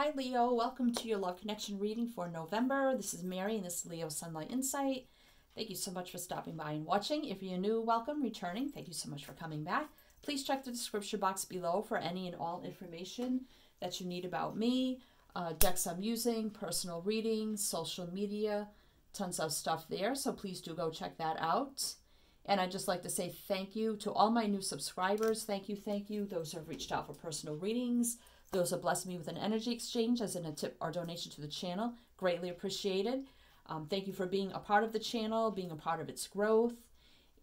Hi Leo, welcome to your Love Connection reading for November. This is Mary and this is Leo Sunlight Insight. Thank you so much for stopping by and watching. If you're new, welcome. Returning, thank you so much for coming back. Please check the description box below for any and all information that you need about me, decks I'm using, personal readings, social media, tons of stuff there. So please do go check that out. And I'd just like to say thank you to all my new subscribers. Thank you, thank you. Those who have reached out for personal readings. Those have blessed me with an energy exchange as in a tip or donation to the channel. Greatly appreciated. Thank you for being a part of the channel, being a part of its growth,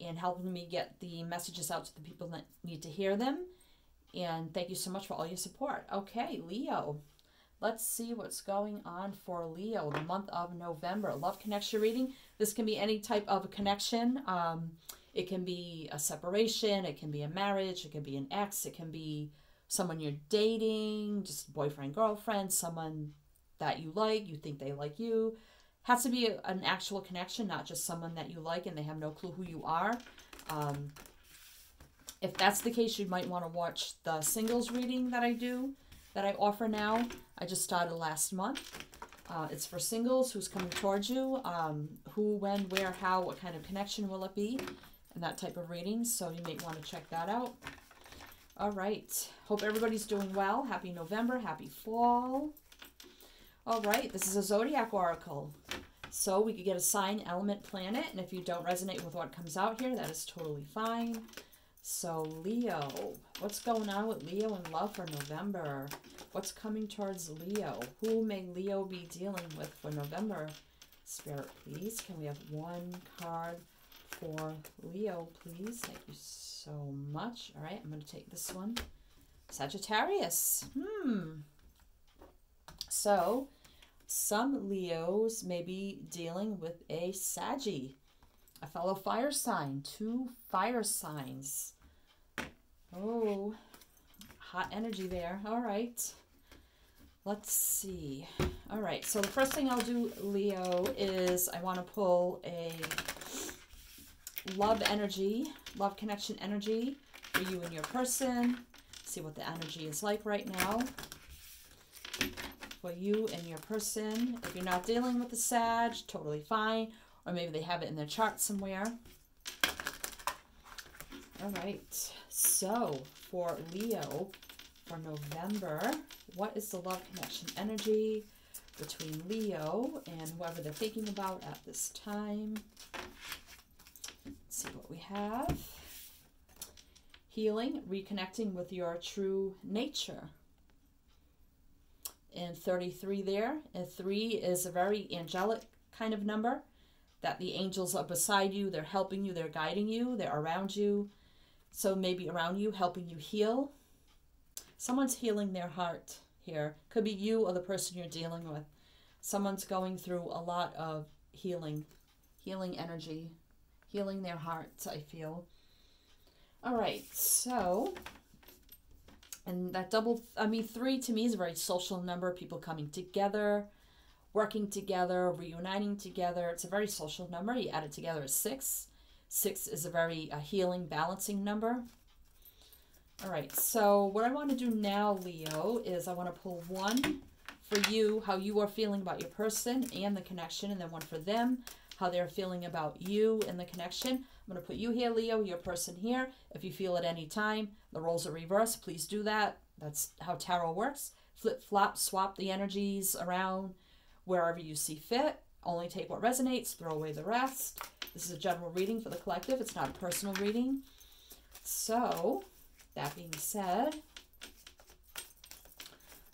and helping me get the messages out to the people that need to hear them. And thank you so much for all your support. Okay, Leo. Let's see what's going on for Leo, the month of November. Love connection reading. This can be any type of connection. It can be a separation. It can be a marriage. It can be an ex. It can be someone you're dating, just boyfriend, girlfriend, someone that you like, you think they like you. Has to be an actual connection, not just someone that you like and they have no clue who you are. If that's the case, you might want to watch the singles reading that I do, that I offer now. I just started last month. It's for singles, who's coming towards you, who, when, where, how, what kind of connection will it be, and that type of reading. So you may want to check that out. All right. Hope everybody's doing well. Happy November. Happy fall. All right. This is a Zodiac Oracle. So we could get a sign, element, planet. And if you don't resonate with what comes out here, that is totally fine. So Leo, what's going on with Leo and love for November? What's coming towards Leo? Who may Leo be dealing with for November? Spirit, please. Can we have one card for Leo, please? Thank you so much. All right, I'm going to take this one. Sagittarius. So, some Leos may be dealing with a Saggy, a fellow fire sign, two fire signs. Oh, hot energy there. All right. Let's see. All right, so the first thing I'll do, Leo, is I want to pull a love energy, love connection energy for you and your person. See what the energy is like right now for you and your person. If you're not dealing with the Sag, totally fine. Or maybe they have it in their chart somewhere. All right. So for Leo, for November, what is the love connection energy between Leo and whoever they're thinking about at this time? See what we have. Healing, reconnecting with your true nature. And 33 there. And 3 is a very angelic kind of number, that the angels are beside you. They're helping you. They're guiding you. They're around you. So maybe around you, helping you heal. Someone's healing their heart here. Could be you or the person you're dealing with. Someone's going through a lot of healing energy. Healing their hearts, I feel. All right, so, and that three to me is a very social number. People coming together, working together, reuniting together. It's a very social number. You add it together as 6. 6 is a very healing, balancing number. All right, so what I want to do now, Leo, is I want to pull one for you, how you are feeling about your person and the connection, and then one for them, how they're feeling about you and the connection. I'm going to put you here, Leo, your person here. If you feel at any time the roles are reversed, please do that. That's how tarot works. Flip-flop, swap the energies around wherever you see fit. Only take what resonates, throw away the rest. This is a general reading for the collective. It's not a personal reading. So, that being said,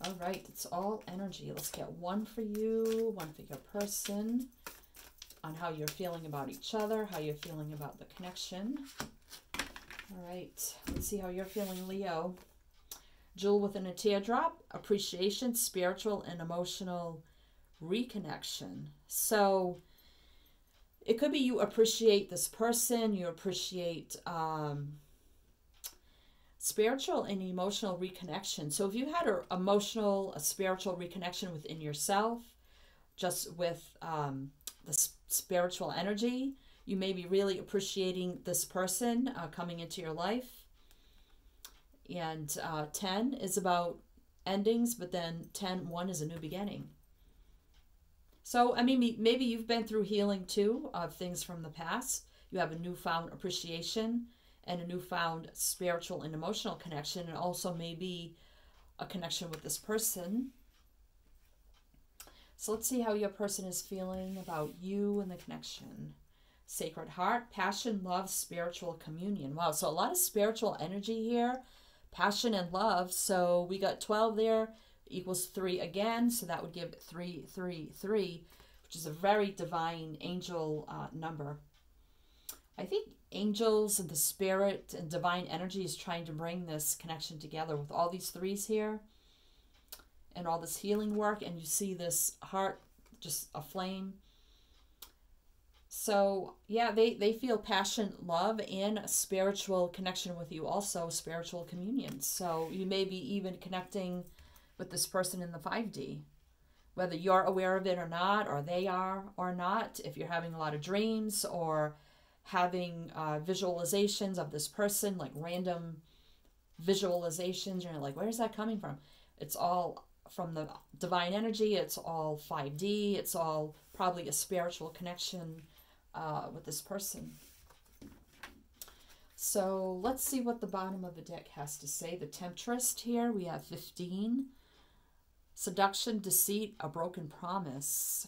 all right, it's all energy. Let's get one for you, one for your person, on how you're feeling about each other, how you're feeling about the connection. All right, let's see how you're feeling, Leo. Jewel within a teardrop, appreciation, spiritual and emotional reconnection. So it could be you appreciate this person, you appreciate spiritual and emotional reconnection. So if you had an emotional, a spiritual reconnection within yourself, just with the spiritual energy, you may be really appreciating this person coming into your life. And 10 is about endings, but then 10-1 is a new beginning. So, I mean, maybe you've been through healing too of things from the past. You have a newfound appreciation and a newfound spiritual and emotional connection, and also maybe a connection with this person. So let's see how your person is feeling about you and the connection. Sacred Heart, passion, love, spiritual communion. Wow, so a lot of spiritual energy here. Passion and love. So we got 12 there, equals 3 again. So that would give 333, which is a very divine angel number. I think angels and the spirit and divine energy is trying to bring this connection together with all these threes here and all this healing work. And you see this heart just aflame. So yeah, they feel passion, love, and a spiritual connection with you, also spiritual communion. So you may be even connecting with this person in the 5D, whether you're aware of it or not, or they are or not. If you're having a lot of dreams or having visualizations of this person, like random visualizations, you're like, where's that coming from? It's all from the divine energy. It's all 5D. It's all probably a spiritual connection with this person. So let's see what the bottom of the deck has to say. The Temptress here, we have 15. Seduction, deceit, a broken promise.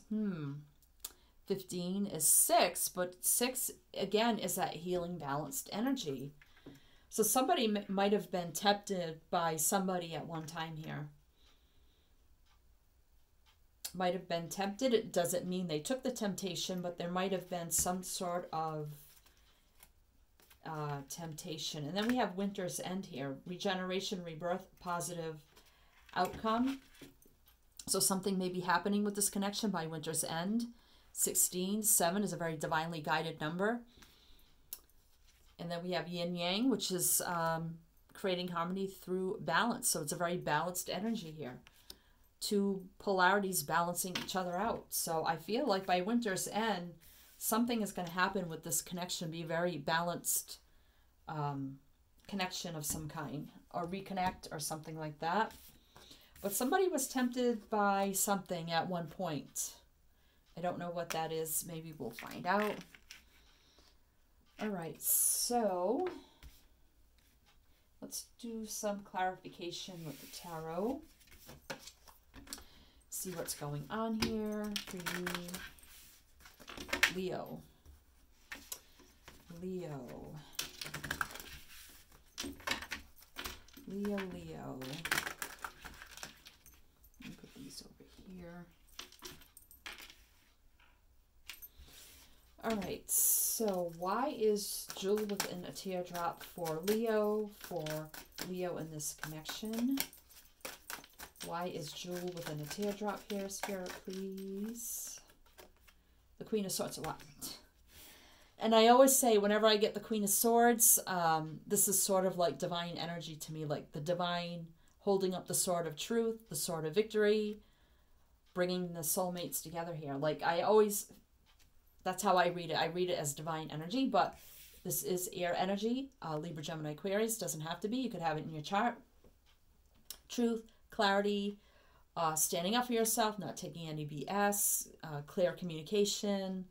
15 is 6, but 6 again is that healing, balanced energy. So somebody might have been tempted by somebody at one time here. Might have been tempted. It doesn't mean they took the temptation, but there might have been some sort of temptation. And then we have Winter's End here. Regeneration, rebirth, positive outcome. So something may be happening with this connection by Winter's End. 16, 7 is a very divinely guided number. And then we have yin yang, which is creating harmony through balance. So it's a very balanced energy here. Two polarities balancing each other out. So I feel like by Winter's End, something is going to happen with this connection, be a very balanced connection of some kind, or reconnect or something like that. But somebody was tempted by something at one point. I don't know what that is. Maybe we'll find out. All right, so let's do some clarification with the tarot. See what's going on here for you, Leo. Leo. Let me put these over here. All right, so why is Jewel Within a Teardrop for Leo in this connection? Why is Jewel Within a Teardrop here, Spirit, please? The Queen of Swords, a lot. And I always say, whenever I get the Queen of Swords, this is sort of like divine energy to me, like the divine holding up the sword of truth, the sword of victory, bringing the soulmates together here. Like I always... That's how I read it. I read it as divine energy, but this is air energy. Libra, Gemini, Aquarius, doesn't have to be. You could have it in your chart. Truth, clarity, standing up for yourself, not taking any BS, clear communication,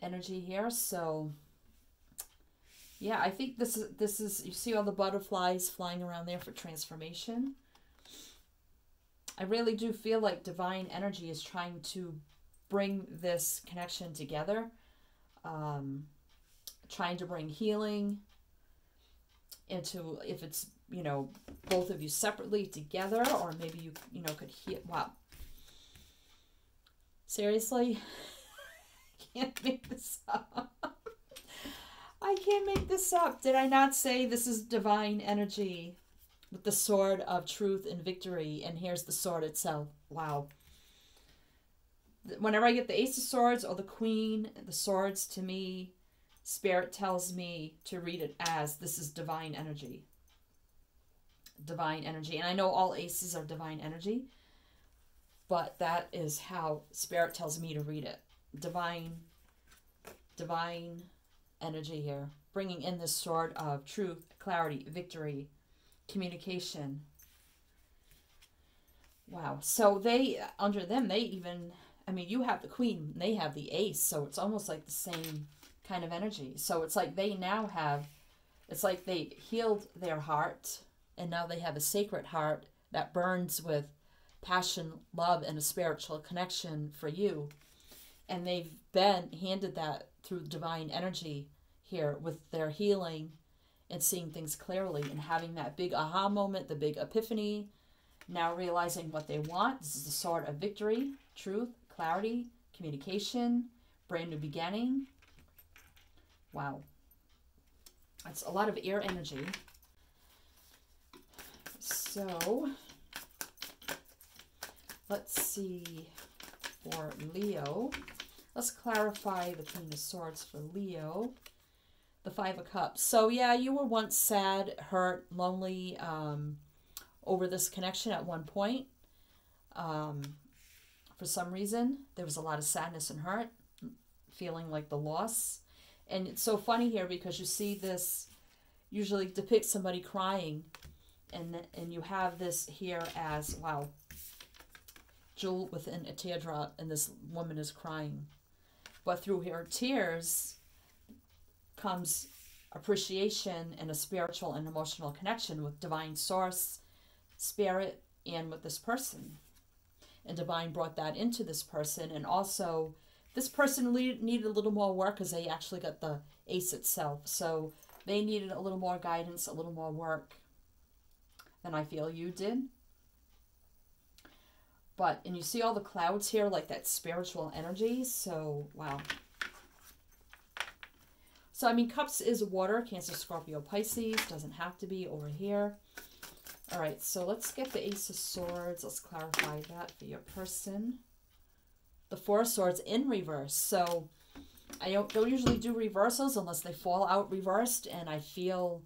energy here. So, yeah, I think this is, you see all the butterflies flying around there for transformation. I really do feel like divine energy is trying to bring this connection together, trying to bring healing into, if it's, you know, both of you separately together, or maybe you know, could heal. Wow. Seriously? I can't make this up. I can't make this up. Did I not say this is divine energy with the sword of truth and victory? And here's the sword itself. Wow. Whenever I get the Ace of Swords or the Queen, the swords, to me, Spirit tells me to read it as this is divine energy. Divine energy. And I know all aces are divine energy, but that is how Spirit tells me to read it. Divine energy here. Bringing in this sword of truth, clarity, victory, communication. Wow. So they, under them, they even, I mean, you have the Queen, they have the Ace, so it's almost like the same kind of energy. So it's like they now have, it's like they healed their heart, and now they have a sacred heart that burns with passion, love, and a spiritual connection for you. And they've been handed that through divine energy here with their healing and seeing things clearly and having that big aha moment, the big epiphany, now realizing what they want. This is the Sword of Victory, truth, clarity, communication, brand new beginning. Wow. That's a lot of air energy. So let's see for Leo. Let's clarify the Queen of Swords for Leo. The Five of Cups. So yeah, you were once sad, hurt, lonely, over this connection at one point. For some reason, there was a lot of sadness and hurt, feeling like the loss. And it's so funny here because you see this usually depicts somebody crying, and you have this here as, wow, jewel within a teardrop, and this woman is crying. But through her tears comes appreciation and a spiritual and emotional connection with divine source, spirit, and with this person. And divine brought that into this person. And also this person needed a little more work because they actually got the Ace itself. So they needed a little more guidance, a little more work than I feel you did. But, and you see all the clouds here, like that spiritual energy. So, wow. So, I mean, Cups is water, Cancer, Scorpio, Pisces. Doesn't have to be over here. All right, so let's get the Ace of Swords. Let's clarify that for your person. The Four of Swords in reverse. So I don't usually do reversals unless they fall out reversed, and I feel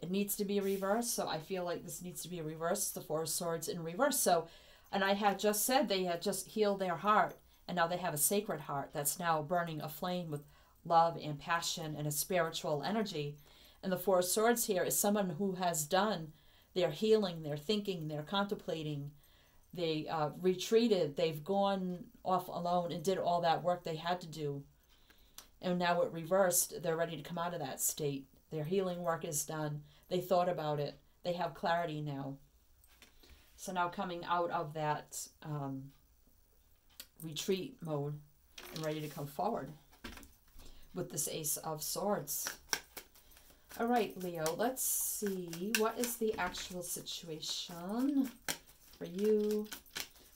it needs to be reversed. So I feel like this needs to be reversed, the Four of Swords in reverse. So, and I had just said they had just healed their heart, and now they have a sacred heart that's now burning aflame with love and passion and a spiritual energy. And the Four of Swords here is someone who has done their healing, their thinking, their contemplating. They retreated. They've gone off alone and did all that work they had to do. And now it reversed. They're ready to come out of that state. Their healing work is done. They thought about it. They have clarity now. So now coming out of that retreat mode and ready to come forward with this Ace of Swords. All right, Leo, let's see. What is the actual situation for you?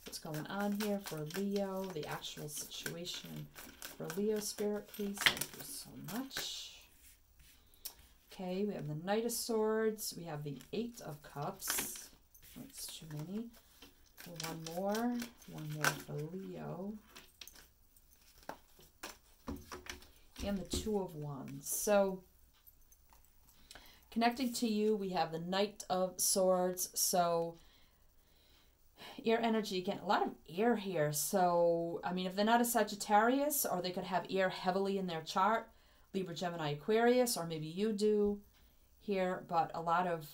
What's going on here for Leo? The actual situation for Leo, Spirit, please. Thank you so much. Okay, we have the Knight of Swords. We have the Eight of Cups. That's too many. One more. One more for Leo. And the Two of Wands. So, connecting to you, we have the Knight of Swords. So, air energy, again, a lot of air here. So, I mean, if they're not a Sagittarius, or they could have air heavily in their chart, Libra, Gemini, Aquarius, or maybe you do here, but a lot of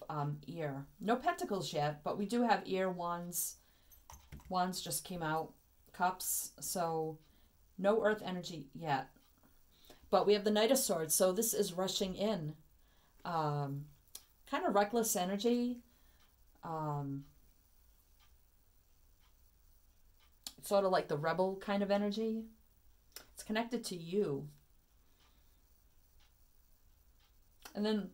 air. No Pentacles yet, but we do have air Wands. Wands just came out, Cups. So, no earth energy yet. But we have the Knight of Swords, so this is rushing in. Kind of reckless energy. Sort of like the rebel kind of energy. It's connected to you. And then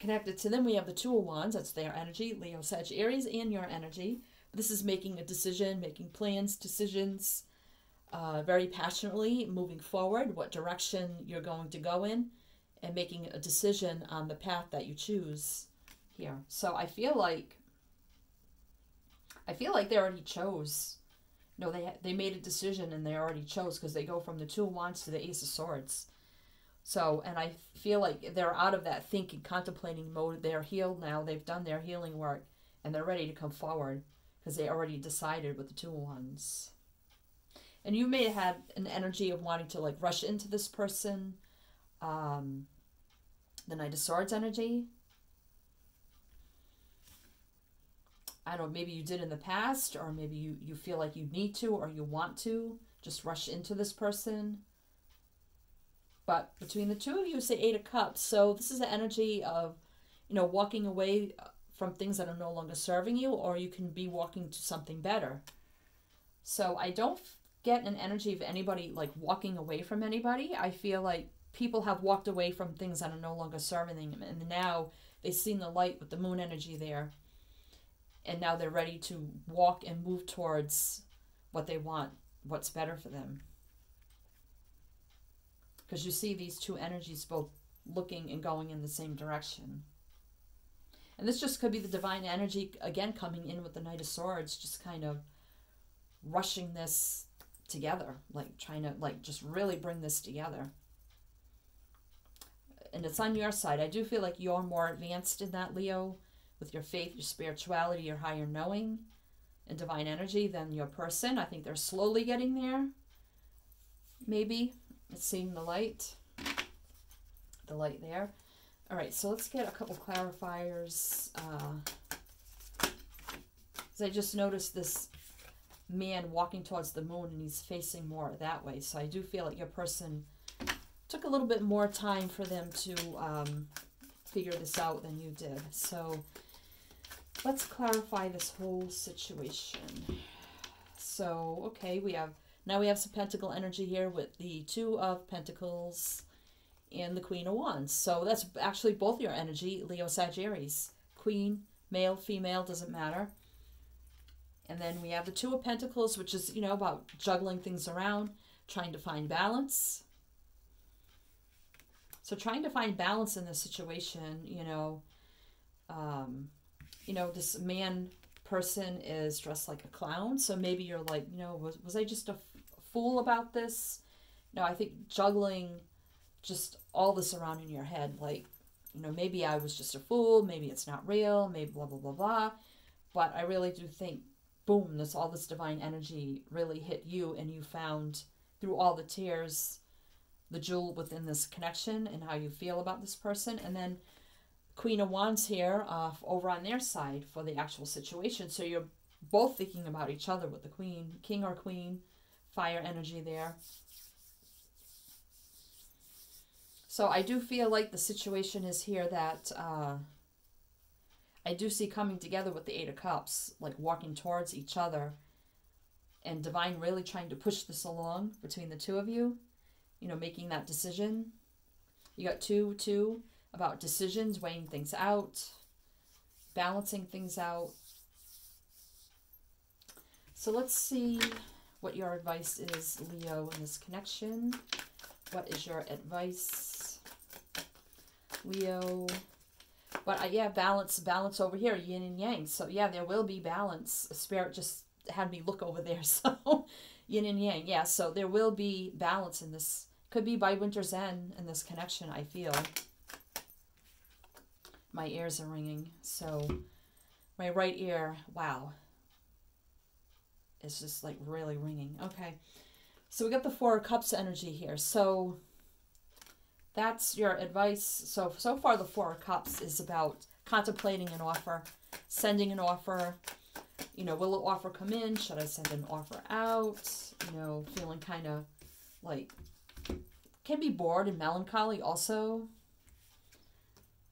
connected to them, we have the Two of Wands. That's their energy, Leo, Sag, Aries, and your energy. This is making a decision, making plans, decisions, very passionately, moving forward, what direction you're going to go in, and making a decision on the path that you choose here. So I feel like they already chose. No, they made a decision and they already chose, because they go from the Two of Wands to the Ace of Swords. So, and I feel like they're out of that thinking, contemplating mode. They're healed now. They've done their healing work and they're ready to come forward because they already decided with the Two of Wands. And you may have had an energy of wanting to like rush into this person. The Knight of Swords energy. I don't know, maybe you did in the past, or maybe you feel like you need to, or you want to just rush into this person. But between the two of you, say Eight of Cups. So this is the energy of, you know, walking away from things that are no longer serving you, or you can be walking to something better. So I don't get an energy of anybody like walking away from anybody. I feel like people have walked away from things that are no longer serving them, and now they've seen the light with the moon energy there, and now they're ready to walk and move towards what they want, what's better for them. Because you see these two energies both looking and going in the same direction. And this just could be the divine energy, again, coming in with the Knight of Swords, just kind of rushing this together, like trying to like just really bring this together. And it's on your side. I do feel like you're more advanced in that, Leo, with your faith, your spirituality, your higher knowing, and divine energy than your person. I think they're slowly getting there. Maybe it's seeing the light there. All right, so let's get a couple clarifiers. Because I just noticed this man walking towards the moon, and he's facing more that way. So I do feel like your person took a little bit more time for them to figure this out than you did. So let's clarify this whole situation. So, okay, we have, now we have some pentacle energy here with the Two of Pentacles and the Queen of Wands. So that's actually both your energy, Leo, Sagittarius. Queen, male, female, doesn't matter. And then we have the Two of Pentacles, which is, you know, about juggling things around, trying to find balance. So trying to find balance in this situation, you know, this man person is dressed like a clown. So maybe you're like, you know, was I just a fool about this? No, I think juggling just all this around in your head, like, you know, maybe I was just a fool, maybe it's not real, maybe blah, blah, blah, blah. But I really do think, boom, this, all this divine energy really hit you, and you found through all the tears the jewel within this connection and how you feel about this person. And then Queen of Wands here over on their side for the actual situation. So you're both thinking about each other with the Queen, King or Queen, fire energy there. So I do feel like the situation is here that... I do see coming together with the Eight of Cups, like walking towards each other, and divine really trying to push this along between the two of you, you know, making that decision. You got two about decisions, weighing things out, balancing things out. So let's see what your advice is, Leo, in this connection. What is your advice, Leo? But yeah, balance over here, yin and yang. So yeah, there will be balance. Spirit just had me look over there. So yin and yang, yeah. So there will be balance in this. Could be by winter's end in this connection, I feel. My ears are ringing. So my right ear, wow. It's just like really ringing. Okay. So we got the Four of Cups energy here. So... that's your advice. So far, the Four of Cups is about contemplating an offer, sending an offer. You know, will the offer come in? Should I send an offer out? You know, feeling kind of like, can be bored and melancholy also.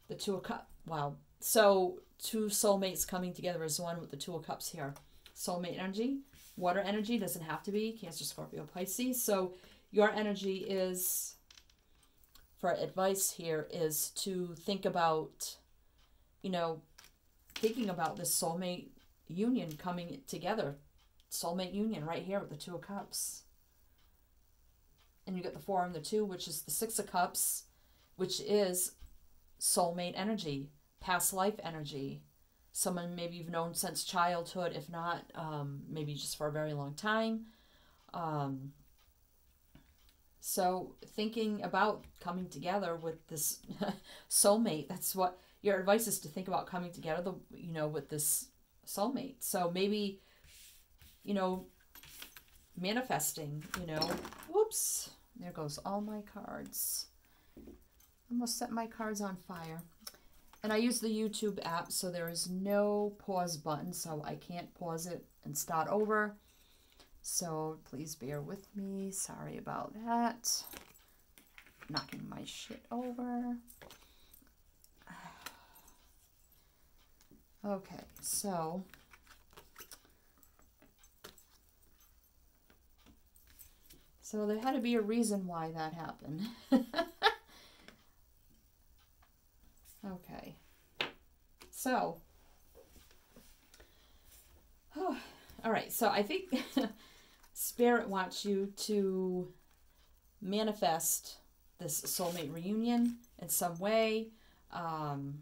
The Two of Cups. Wow. So two soulmates coming together as one with the Two of Cups here. Soulmate energy, water energy, doesn't have to be. Cancer, Scorpio, Pisces. So your energy is... for advice here is to think about, you know, thinking about this soulmate union coming together. Soulmate union right here with the Two of Cups. And you get the Four and the Two, which is the Six of Cups, which is soulmate energy, past life energy. Someone maybe you've known since childhood, if not, maybe just for a very long time. So thinking about coming together with this soulmate, that's what your advice is, to think about coming together, you know, with this soulmate. So maybe, you know, manifesting, you know, whoops, there goes all my cards. Almost set my cards on fire. And I use the YouTube app, so there is no pause button, so I can't pause it and start over. So please bear with me. Sorry about that. Knocking my shit over. Okay, so there had to be a reason why that happened. Okay, so all right, so I think Spirit wants you to manifest this soulmate reunion in some way. Although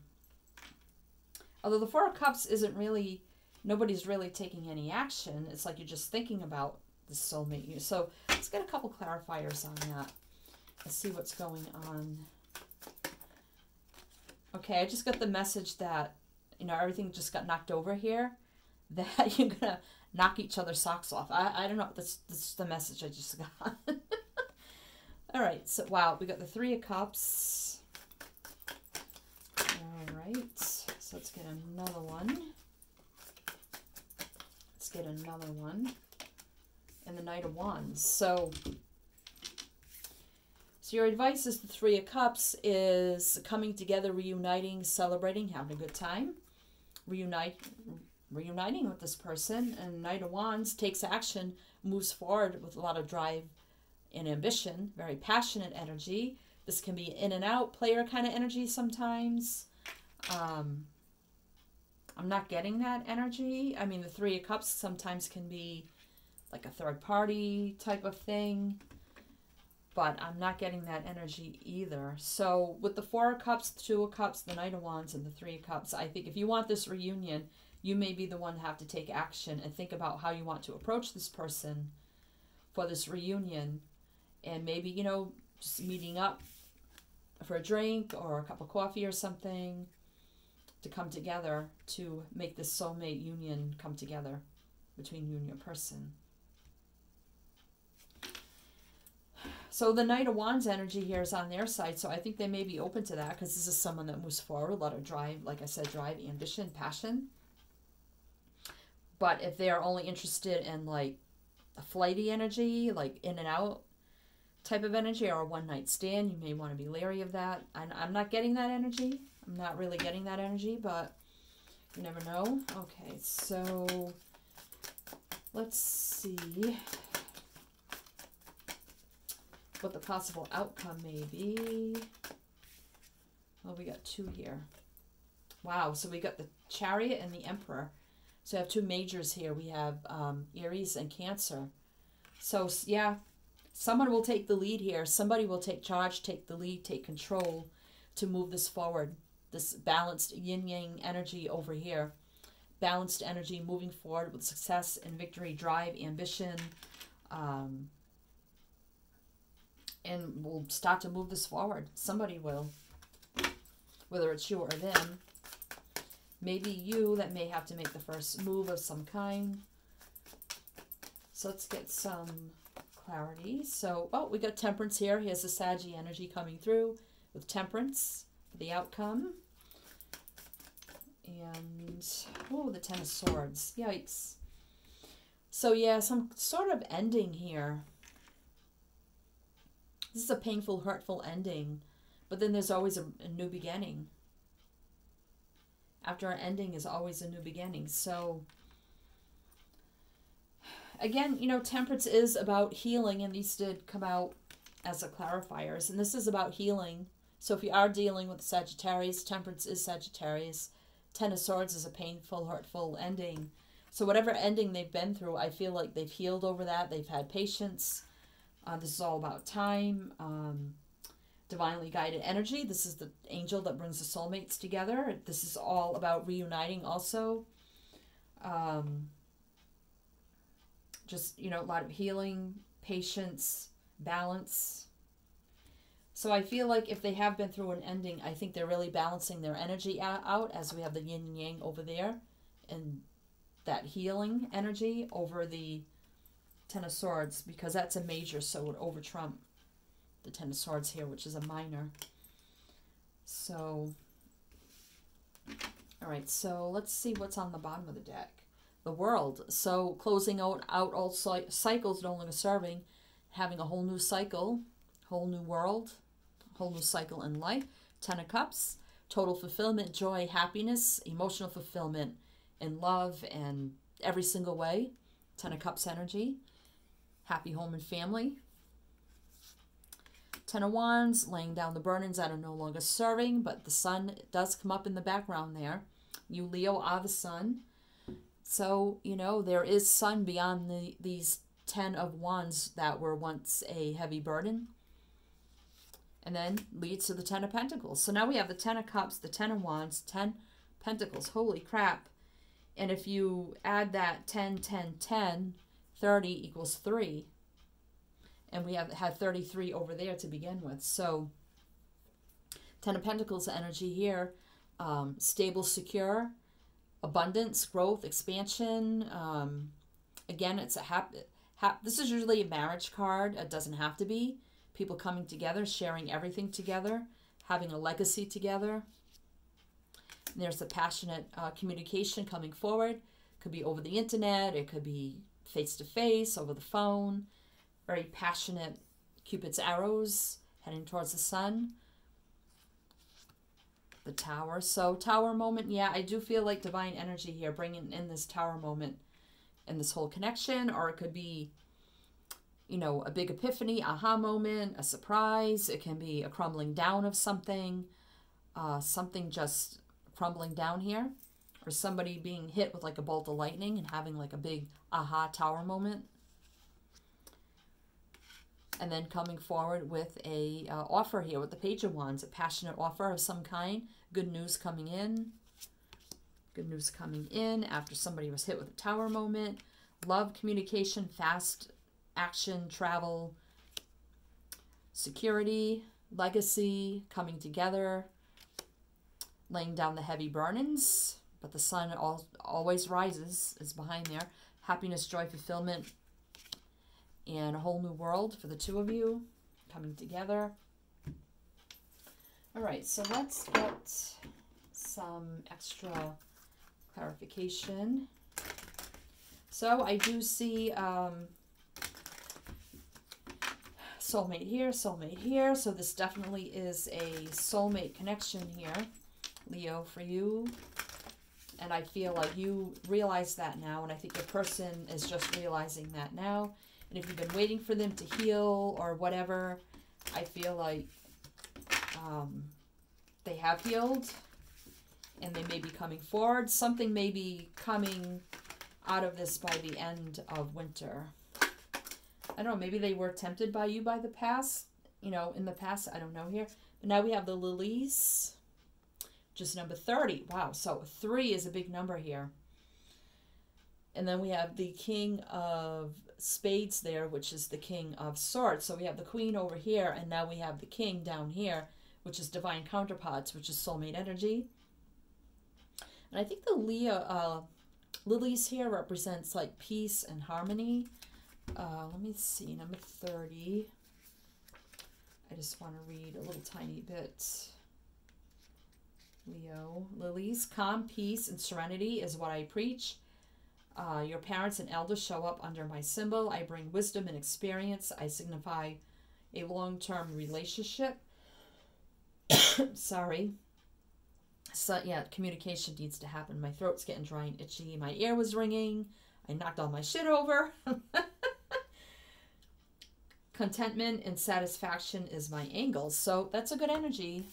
the Four of Cups isn't really, nobody's really taking any action. It's like you're just thinking about the soulmate you. So let's get a couple clarifiers on that. Let's see what's going on. Okay, I just got the message that, you know, everything just got knocked over here. That you're gonna knock each other's socks off. I don't know. That's the message I just got. All right. So wow, we got the Three of Cups. All right. So let's get another one. Let's get another one. And the Knight of Wands. So your advice is the Three of Cups is coming together, reuniting, celebrating, having a good time. Reuniting with this person. And Knight of Wands takes action, moves forward with a lot of drive and ambition, very passionate energy. This can be in and out player kind of energy sometimes. I'm not getting that energy. I mean, the Three of Cups sometimes can be like a third party type of thing, but I'm not getting that energy either. So with the Four of Cups, the Two of Cups, the Knight of Wands, and the Three of Cups, I think if you want this reunion, you may be the one to have to take action and think about how you want to approach this person for this reunion. And maybe, you know, just meeting up for a drink or a cup of coffee or something, to come together to make this soulmate union come together between you and your person. So the Knight of Wands energy here is on their side, so I think they may be open to that, because this is someone that moves forward, a lot of drive, like I said, drive, ambition, passion. But if they are only interested in like a flighty energy, like in and out type of energy, or a one-night stand, you may want to be leery of that. I'm not getting that energy. I'm not really getting that energy, but you never know. Okay, so let's see what the possible outcome may be. Well, we got two here. Wow, so we got the Chariot and the Emperor. So we have two majors here. We have Aries and Cancer. So, yeah, someone will take the lead here. Somebody will take charge, take the lead, take control to move this forward. This balanced yin-yang energy over here. Balanced energy moving forward with success and victory, drive, ambition. And we'll start to move this forward. Somebody will. Whether it's you or them. Maybe you that may have to make the first move of some kind. So let's get some clarity. So, oh, we got Temperance here. Here's the Saggy energy coming through with Temperance for the outcome. And, oh, the Ten of Swords. Yikes. So, yeah, some sort of ending here. This is a painful, hurtful ending. But then there's always a new beginning. After an ending is always a new beginning. So, again, you know, Temperance is about healing, and these did come out as a clarifiers. And this is about healing. So if you are dealing with Sagittarius, Temperance is Sagittarius. Ten of Swords is a painful, hurtful ending. So whatever ending they've been through, I feel like they've healed over that. They've had patience. This is all about time. Divinely guided energy. This is the angel that brings the soulmates together. This is all about reuniting also. Just, you know, a lot of healing, patience, balance. So I feel like if they have been through an ending, I think they're really balancing their energy out, as we have the yin and yang over there and that healing energy over the Ten of Swords, because that's a major, so it would overtrump the Ten of Swords here, which is a minor. So All right, so let's see what's on the bottom of the deck. The World. So closing out old cycles no longer serving, having a whole new cycle, whole new world, whole new cycle in life. 10 of Cups, total fulfillment, joy, happiness, emotional fulfillment in love and every single way. 10 of Cups energy, happy home and family. 10 of Wands, laying down the burdens that are no longer serving, but the sun does come up in the background there. You, Leo, are the sun. So, you know, there is sun beyond these 10 of Wands that were once a heavy burden. And then leads to the 10 of Pentacles. So now we have the 10 of Cups, the 10 of Wands, 10 Pentacles. Holy crap. And if you add that 10, 10, 10, 30 equals 3. And we have had 33 over there to begin with. So 10 of Pentacles energy here, stable, secure, abundance, growth, expansion. Again, it's a this is usually a marriage card. It doesn't have to be. People coming together, sharing everything together, having a legacy together. And there's a passionate communication coming forward. Could be over the internet. It could be face-to-face, over the phone. Very passionate Cupid's arrows heading towards the sun. The Tower. So Tower moment. Yeah, I do feel like divine energy here, bringing in this Tower moment and this whole connection. Or it could be, you know, a big epiphany, aha moment, a surprise. It can be a crumbling down of something, something just crumbling down here. Or somebody being hit with like a bolt of lightning and having like a big aha Tower moment. And then coming forward with a offer here with the Page of Wands, a passionate offer of some kind. Good news coming in. Good news coming in after somebody was hit with a Tower moment. Love, communication, fast action, travel, security, legacy, coming together, laying down the heavy burdens. But the sun always rises, is behind there. Happiness, joy, fulfillment, and a whole new world for the two of you coming together. All right, so let's get some extra clarification. So I do see soulmate here, soulmate here. So this definitely is a soulmate connection here, Leo, for you. And I feel like you realize that now, and I think the person is just realizing that now. And if you've been waiting for them to heal or whatever, I feel like they have healed and they may be coming forward. Something may be coming out of this by the end of winter. I don't know, maybe they were tempted by you by the past, you know, in the past. I don't know here. But now we have the lilies, just number 30. Wow, so 3 is a big number here. And then we have the King of Spades there, which is the King of Swords. So we have the Queen over here, and now we have the King down here, which is divine counterparts, which is soulmate energy. And I think the lilies here represents like peace and harmony. Let me see, number 30. I just want to read a little tiny bit. Leo, lilies, calm, peace, and serenity is what I preach. Your parents and elders show up under my symbol. I bring wisdom and experience. I signify a long-term relationship. Sorry. So, yeah, communication needs to happen. My throat's getting dry and itchy. My ear was ringing. I knocked all my shit over. Contentment and satisfaction is my angle. So that's a good energy.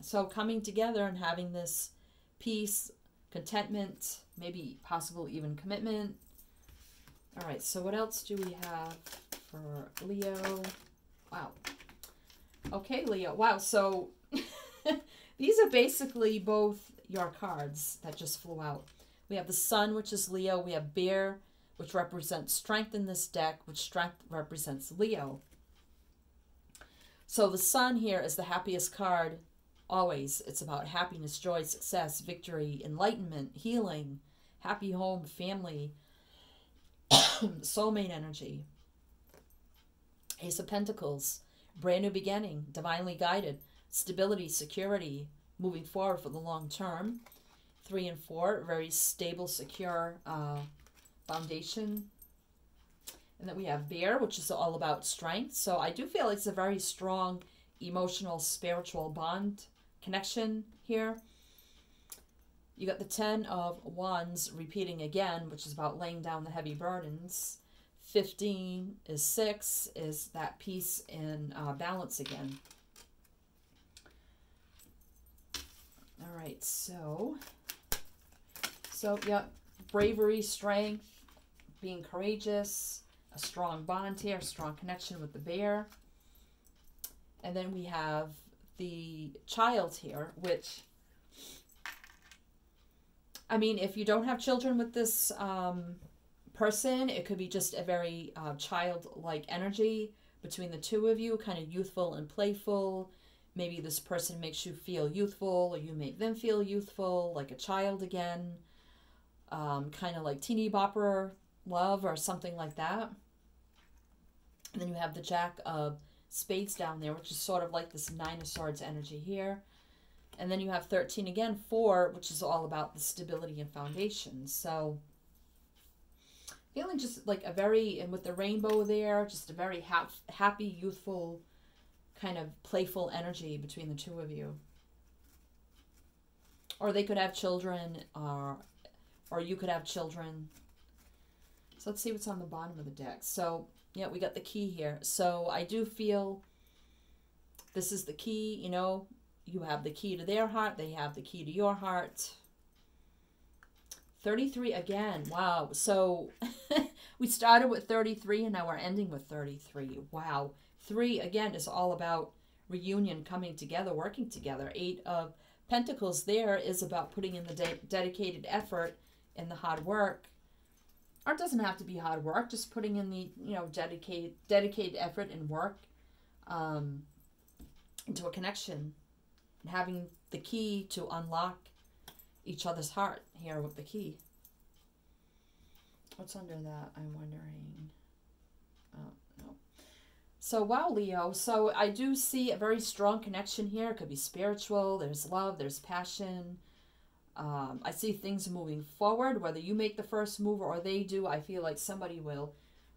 So coming together and having this peace, contentment, maybe possible even commitment. All right, so what else do we have for Leo? Wow. Okay, Leo. Wow, so these are basically both your cards that just flew out. We have the sun, which is Leo. We have bear, which represents strength in this deck, which strength represents Leo. So the sun here is the happiest card always. It's about happiness, joy, success, victory, enlightenment, healing, happy home, family, soulmate energy. Ace of Pentacles, brand new beginning, divinely guided, stability, security, moving forward for the long term. 3 and 4, very stable, secure foundation. And then we have Bear, which is all about strength. So I do feel it's a very strong emotional, spiritual bond connection here. You got the 10 of Wands repeating again, which is about laying down the heavy burdens. 15 is 6, is that peace and balance again. All right, so yeah, bravery, strength, being courageous, a strong bond here, strong connection with the Bear. And then we have the Child here, which, I mean, if you don't have children with this person, it could be just a very childlike energy between the two of you, kind of youthful and playful. Maybe this person makes you feel youthful, or you make them feel youthful, like a child again, kind of like teeny bopper love or something like that. And then you have the Jack of Spades down there, which is sort of like this 9 of Swords energy here. And then you have 13 again, 4, which is all about the stability and foundation. So feeling just like a very, and with the rainbow there, just a very happy, youthful, kind of playful energy between the two of you. Or they could have children, or you could have children. So let's see what's on the bottom of the deck. So yeah, we got the Key here. So I do feel this is the key, you know, you have the key to their heart. They have the key to your heart. 33 again. Wow. So we started with 33 and now we're ending with 33. Wow. 3 again is all about reunion, coming together, working together. 8 of Pentacles there is about putting in the dedicated effort and the hard work. Or it doesn't have to be hard work, just putting in the, you know, dedicated effort and work into a connection, and having the key to unlock each other's heart here with the key. What's under that, I'm wondering? Oh, no. So wow, Leo. So I do see a very strong connection here. It could be spiritual, there's love, there's passion. I see things moving forward, whether you make the first move or they do. I feel like somebody will.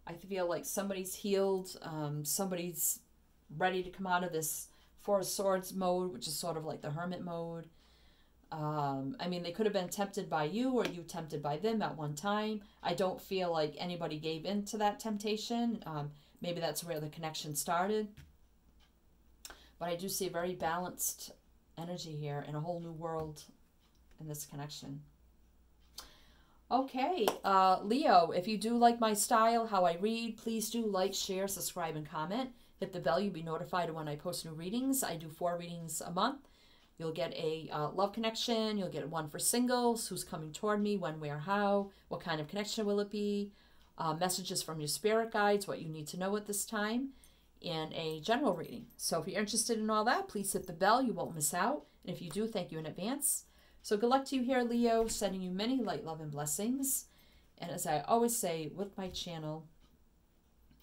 I feel like somebody's healed. Somebody's ready to come out of this 4 of Swords mode, which is sort of like the Hermit mode. I mean, they could have been tempted by you or you tempted by them at one time. I don't feel like anybody gave in to that temptation. Maybe that's where the connection started. But I do see a very balanced energy here and a whole new world in this connection. Okay, Leo, if you do like my style, how I read, please do like, share, subscribe, and comment. Hit the bell, you'll be notified when I post new readings. I do 4 readings a month. You'll get a love connection. You'll get one for singles, who's coming toward me, when, where, how, what kind of connection will it be, messages from your spirit guides, what you need to know at this time, and a general reading. So if you're interested in all that, please hit the bell. You won't miss out. And if you do, thank you in advance. So good luck to you here, Leo, sending you many light, love, and blessings. And as I always say with my channel,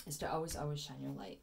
is to always, always shine your light.